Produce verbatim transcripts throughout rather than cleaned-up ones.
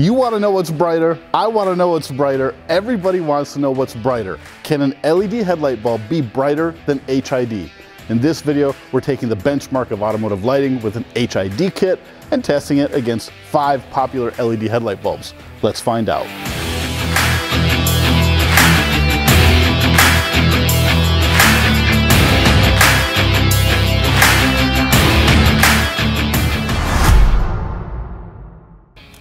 You want to know what's brighter, I want to know what's brighter, everybody wants to know what's brighter. Can an L E D headlight bulb be brighter than H I D? In this video, we're taking the benchmark of automotive lighting with an H I D kit and testing it against five popular L E D headlight bulbs. Let's find out.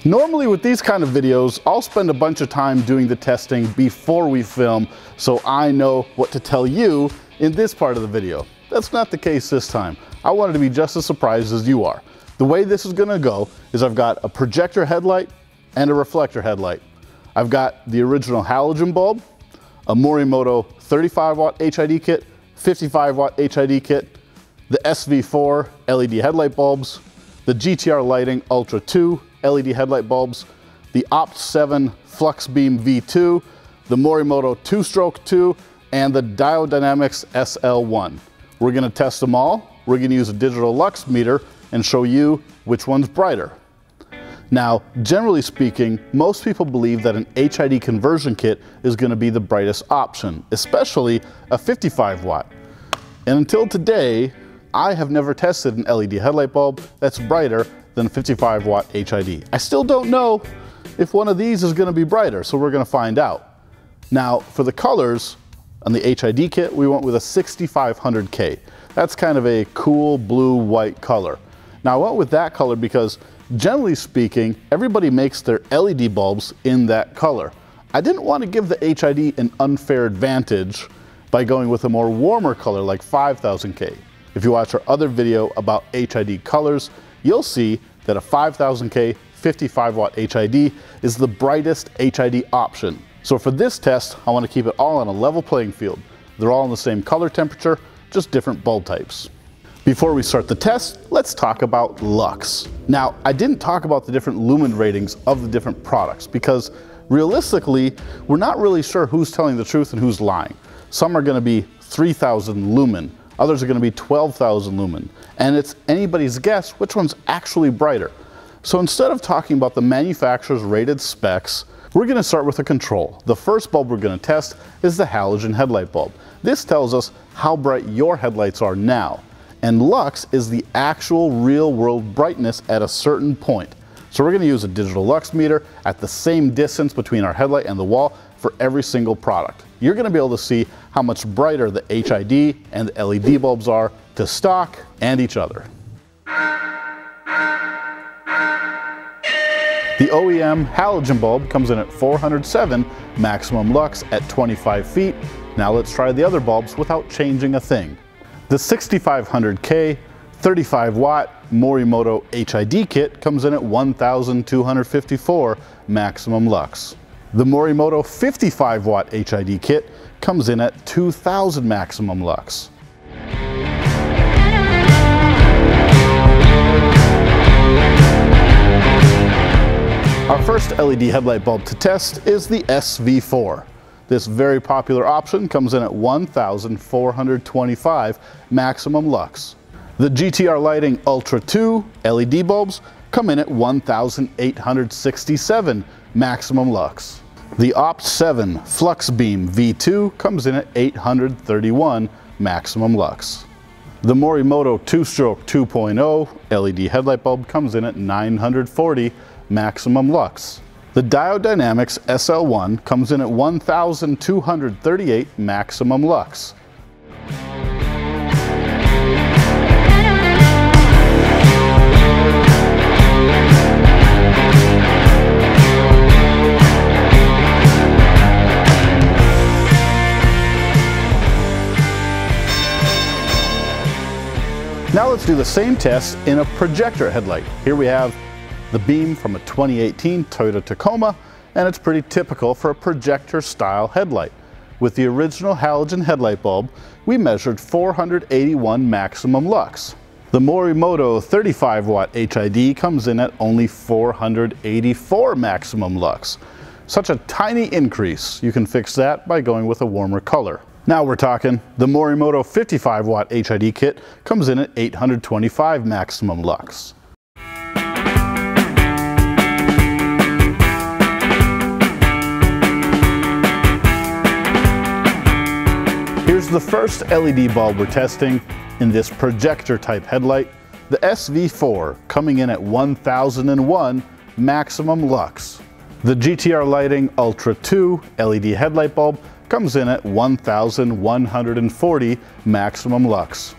Normally with these kind of videos, I'll spend a bunch of time doing the testing before we film, so I know what to tell you in this part of the video. That's not the case this time. I wanted to be just as surprised as you are. The way this is gonna go is I've got a projector headlight and a reflector headlight. I've got the original halogen bulb, a Morimoto thirty-five watt H I D kit, fifty-five watt H I D kit, the S V four L E D headlight bulbs, the G T R Lighting Ultra two, L E D headlight bulbs, the O P T seven Fluxbeam V two, the Morimoto two stroke two, and the Diode Dynamics S L one. We're gonna test them all. We're gonna use a digital lux meter and show you which one's brighter. Now, generally speaking, most people believe that an H I D conversion kit is gonna be the brightest option, especially a fifty-five watt. And until today, I have never tested an L E D headlight bulb that's brighter than a fifty-five watt H I D. I still don't know if one of these is gonna be brighter, so we're gonna find out. Now, for the colors, on the H I D kit, we went with a sixty-five hundred K. That's kind of a cool blue-white color. Now, I went with that color because, generally speaking, everybody makes their L E D bulbs in that color. I didn't wanna give the H I D an unfair advantage by going with a more warmer color like five thousand K. If you watch our other video about H I D colors, you'll see that a five thousand K fifty-five watt H I D is the brightest H I D option. So for this test, I want to keep it all on a level playing field. They're all in the same color temperature, just different bulb types. Before we start the test, let's talk about lux. Now, I didn't talk about the different lumen ratings of the different products because realistically, we're not really sure who's telling the truth and who's lying. Some are going to be three thousand lumen. Others are gonna be twelve thousand lumen. And it's anybody's guess which one's actually brighter. So instead of talking about the manufacturer's rated specs, we're gonna start with a control. The first bulb we're gonna test is the halogen headlight bulb. This tells us how bright your headlights are now. And lux is the actual real world brightness at a certain point. So we're gonna use a digital lux meter at the same distance between our headlight and the wall for every single product. You're gonna be able to see how much brighter the H I D and the L E D bulbs are to stock and each other. The O E M halogen bulb comes in at four hundred seven, maximum lux at twenty-five feet. Now let's try the other bulbs without changing a thing. The sixty-five hundred K thirty-five watt Morimoto H I D kit comes in at one thousand two hundred fifty-four, maximum lux. The Morimoto fifty-five watt H I D kit comes in at two thousand maximum lux. Our first L E D headlight bulb to test is the S V four. This very popular option comes in at one thousand four hundred twenty-five maximum lux. The G T R Lighting Ultra two L E D bulbs come in at one thousand eight hundred sixty-seven maximum lux. The O P T seven Fluxbeam V two comes in at eight hundred thirty-one maximum lux. The Morimoto two stroke two point oh L E D headlight bulb comes in at nine hundred forty maximum lux. The Diode Dynamics S L one comes in at one thousand two hundred thirty-eight maximum lux. Now let's do the same test in a projector headlight. Here we have the beam from a twenty eighteen Toyota Tacoma, and it's pretty typical for a projector style headlight. With the original halogen headlight bulb, we measured four hundred eighty-one maximum lux. The Morimoto thirty-five watt H I D comes in at only four hundred eighty-four maximum lux. Such a tiny increase. You can fix that by going with a warmer color. Now we're talking. The Morimoto fifty-five watt H I D kit comes in at eight hundred twenty-five maximum lux. is the first L E D bulb we're testing in this projector-type headlight, the S V four, coming in at one thousand one maximum lux. The G T R Lighting Ultra two L E D headlight bulb comes in at one thousand one hundred forty maximum lux.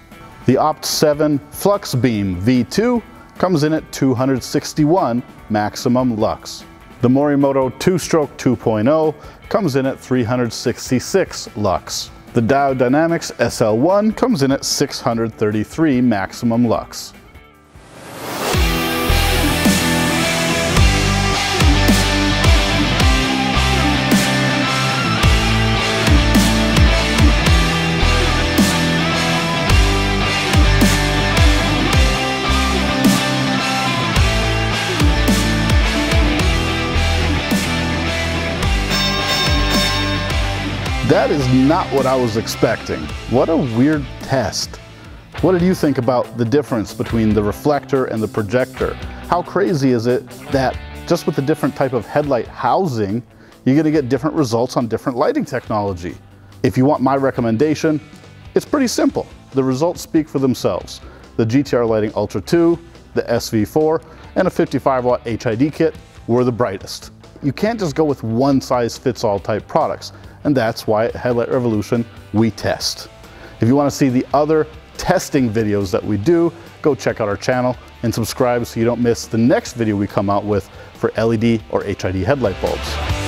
The O P T seven Fluxbeam V two comes in at two hundred sixty-one maximum lux. The Morimoto two stroke two point oh comes in at three hundred sixty-six lux. The Diode Dynamics S L one comes in at six hundred thirty-three maximum lux. That is not what I was expecting. What a weird test. What did you think about the difference between the reflector and the projector? How crazy is it that just with a different type of headlight housing, you're gonna get different results on different lighting technology? If you want my recommendation, it's pretty simple. The results speak for themselves. The G T R Lighting Ultra two, the S V four, and a fifty-five watt H I D kit were the brightest. You can't just go with one size fits all type products. And that's why at Headlight Revolution, we test. If you want to see the other testing videos that we do, go check out our channel and subscribe so you don't miss the next video we come out with for L E D or H I D headlight bulbs.